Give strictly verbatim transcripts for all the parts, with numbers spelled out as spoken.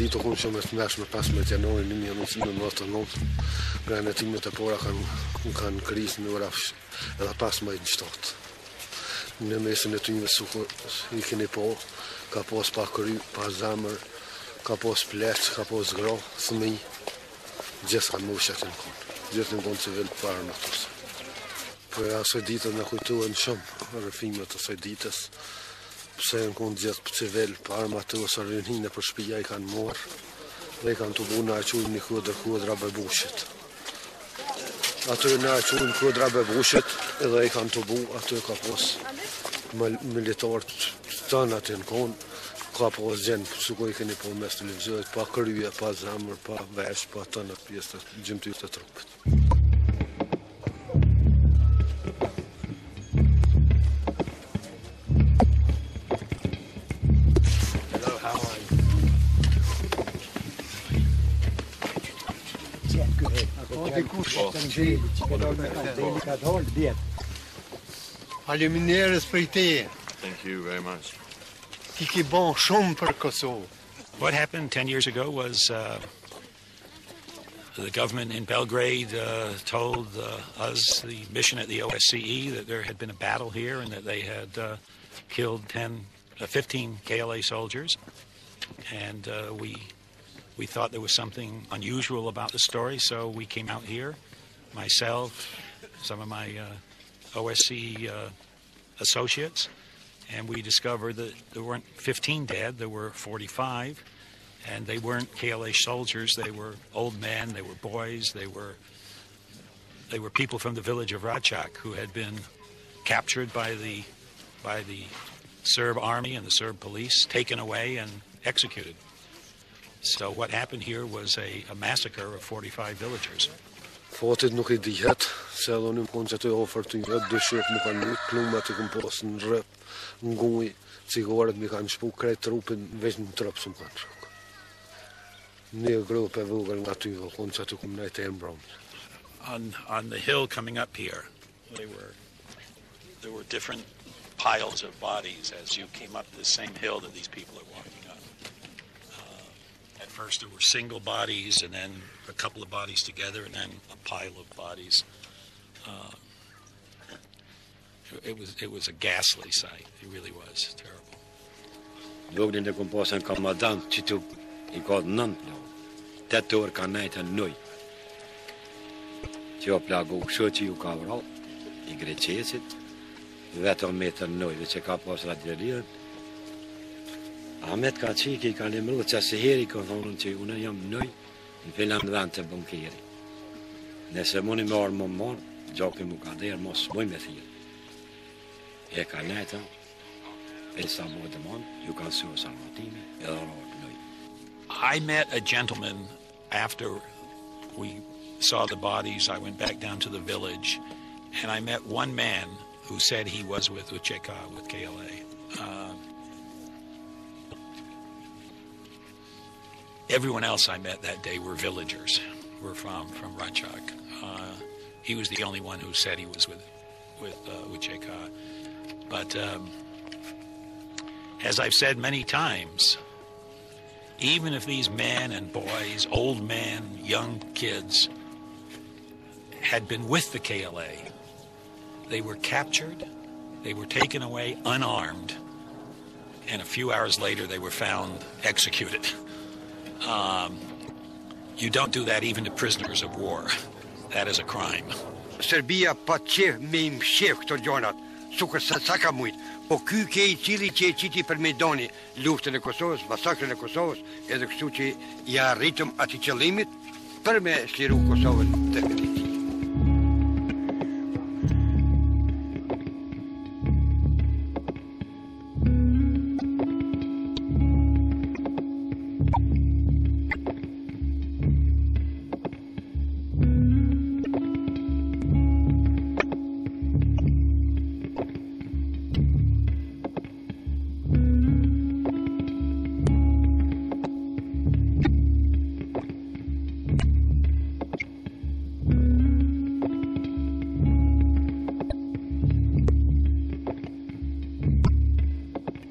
ditë të kumë që më të ndeshme pesëmbëdhjetë januari një mijë e nëntëqind e nëntëdhjetë e nëntë, granetimet e pora kanë kanë krisë në oraf edhe pesëmbëdhjetë në shtatë. Në mesin e tyve i keni po, ka pos pa kry, pa zamër, ka pos pleç, ka pos gro, thëmi, gjithë kanë më ushetin konë, gjithë në konë civil parë në tësë. Për asoj ditët në kujtuën shumë rëfimet asoj ditës, pëse në konë gjithë për civil, për armatës, rënhine për shpija i kanë morë, dhe i kanë të bu në aqujnë një kodër kodra bëbushit. Ato në aqujnë kodra bëbushit, edhe i kanë të bu, ato e ka posë militarët të tënë atë në konë, ka posë gjenë, su ko i keni po mes të lëvëzët, pa këruje, pa zamër, pa vesh, pa tënë atë pjesë të gjimëtyrë të trupët. Faleminderit për te. Thank you very much. Ti ke bën shumë për Kosovë. What happened ten years ago was uh, the government in Belgrade uh, told uh, us, the mission at the O S C E, that there had been a battle here and that they had uh, killed ten, uh, fifteen K L A soldiers, and uh, we We thought there was something unusual about the story, so we came out here, myself, some of my uh, O S C E uh, associates, and we discovered that there weren't fifteen dead, there were forty-five, and they weren't K L A soldiers, they were old men, they were boys, they were, they were people from the village of Racak who had been captured by the, by the Serb army and the Serb police, taken away and executed. So what happened here was a, a massacre of forty-five villagers. Fatit nuk I dihet, se edhe unë më konë që të ofër të njëtë, dëshirë më kanë njëtë, plumat I këmë posë në rëpë, nguj, cigaret më kanë shpu, krejtë trupin, veç në trëpë së më kanë shukë. Një grupë e vëgër nga të njëtë, konë që të këmë nejtë e mbronë. On, on the hill coming up here, they were, there were different piles of bodies as you came up the same hill that these people are walking. At first there were single bodies, and then a couple of bodies together, and then a pile of bodies. Uh, it was it was a ghastly sight. It really was terrible. Looked the compass and commandant Chitu, he got none. That door can night and noy. Job lago shoti u kavral, I grechesit. Vetëm meter noy, veçë ka pas radjelir. Ahmet ka qi ki ka lemru që asë heri ka thonën që unë jam nëj në filan dhënd të bunkeri. Nëse muni me orë më marë, gjoki mu ka derë, mos muj me thirë. E ka neta, e sa mu dhe manë, ju ka nësua salvatimi, edhe rarë nëj. I met a gentleman after we saw the bodies. I went back down to the village, and I met one man who said he was with U C K, with K L A. Uh, Everyone else I met that day were villagers, were from, from Racak. Uh, he was the only one who said he was with, with uh, U C K. But um, as I've said many times, even if these men and boys, old men, young kids, had been with the K L A, they were captured, they were taken away unarmed, and a few hours later they were found executed. Um, you don't do that even to prisoners of war. That is a crime. Serbia pa qef me im shef këto gjonat, sukër sa sa ka mujt, po ky ke I cili që e qiti për Medani, luftën e Kosovës, masakrën e Kosovës, edhe kështu që ja arritëm ati qëllimit për me shliru Kosovën definitiv.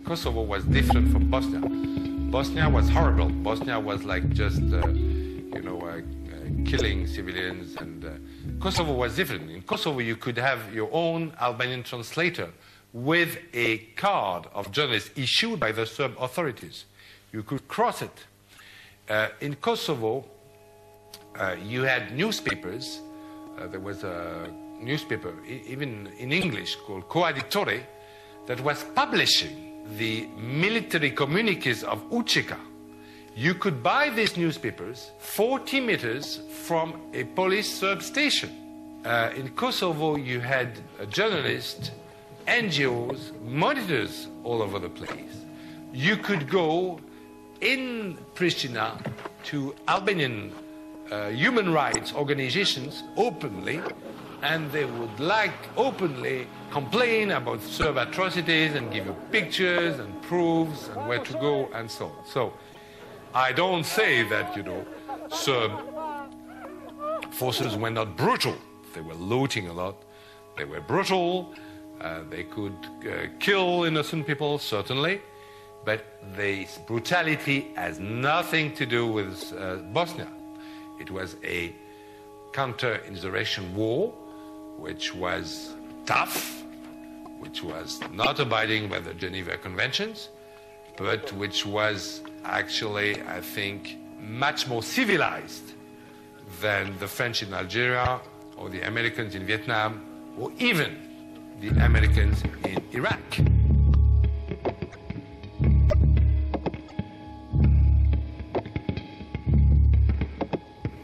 Kosovo was different from Bosnia. Bosnia was horrible. Bosnia was like just, uh, you know, uh, uh, killing civilians. And uh, Kosovo was different. In Kosovo, you could have your own Albanian translator with a card of journalists issued by the Serb authorities. You could cross it. Uh, in Kosovo, uh, you had newspapers. Uh, there was a newspaper, e even in English, called Koaditore, that was publishing the military communiques of Učića. You could buy these newspapers forty meters from a police Serb station. Uh, in Kosovo, you had a journalist, N G Os, monitors all over the place. You could go in Pristina to Albanian uh, human rights organizations openly, and they would like openly complain about Serb atrocities and give you pictures and proofs and where to go and so on. So I don't say that, you know, Serb forces were not brutal. They were looting a lot. They were brutal. Uh, they could uh, kill innocent people, certainly, but this brutality has nothing to do with uh, Bosnia. It was a counter-insurrection war, which was tough, which was not abiding by the Geneva Conventions, but which was actually, I think, much more civilized than the French in Algeria, or the Americans in Vietnam, or even the Americans in Iraq.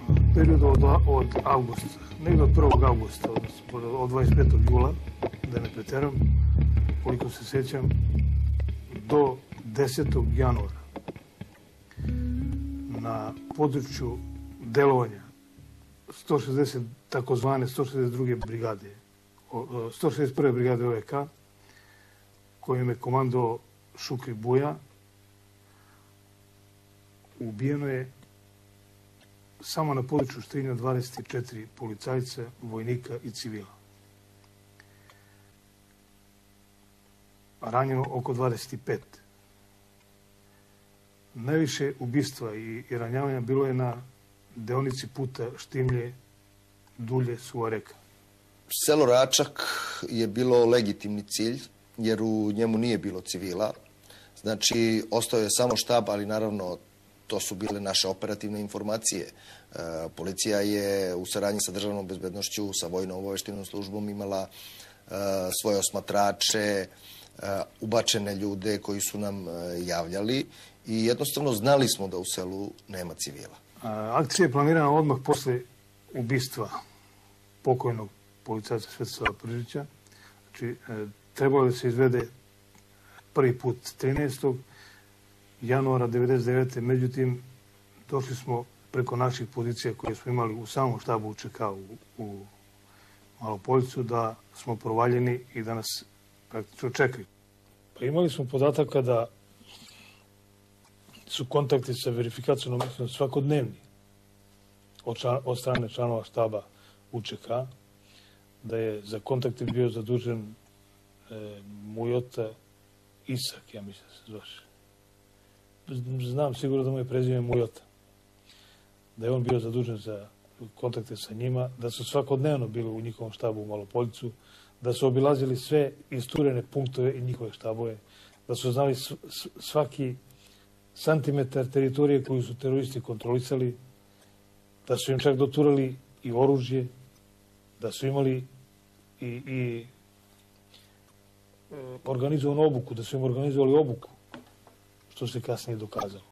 U periodu od avgusta, negdje od prvog avgusta, od dvadeset petog jula, da ne preteram, koliko se sjećam, do desetog januara na području delovanja sto šezdeset, takozvane sto šezdeset druge brigade, sto šezdeset prve brigade O V K, kojim je komando Šukri Buja, ubijeno je samo na području Štrinja dvadeset četiri policajca, vojnika i civila. Ranjeno oko dvadeset pet. Najviše ubistva i ranjavanja bilo je na deonici puta Štimlje dulje Suvareka. Selo Racak je bilo legitimni cilj, jer u njemu nije bilo civila. Znači, ostao je samo štab, ali naravno to su bile naše operativne informacije. Policija je u saradnji sa državnom bezbednošću, sa vojno-obaveštajnom službom imala svoje osmatrače, ubačene ljude koji su nam javljali i jednostavno znali smo da u selu nema civila. Akcija je planirana odmah posle ubistva pokojnog policajca Svetsa Projića. Znači, trebalo je da se izvede prvi put trinaestog januara hiljadu devetsto devedeset devete. Međutim, došli smo preko naših pozicija koje smo imali u samom štabu U Č K u Malopoljcu, da smo provaljeni i da nas praktično čekaju. Pa imali smo podataka da su kontakti sa verifikacijom svakodnevni od strane članova štaba U Č K, da je za kontakte bio zadužen Mujota Isak, ja mislim se zvaše. Znam sigurno da mu je prezime Mujota. Da je on bio zadužen za kontakte sa njima, da su svakodnevno bili u njihovom štabu u Malopoljcu, da su obilazili sve isturene punktove i njihove štabove, da su znali svaki santimetar teritorije koju su teroristi kontrolisali, da su im čak doturali i oružje, da su imali i organizovanu obuku, da su im organizovali obuku, što se kasnije dokazalo.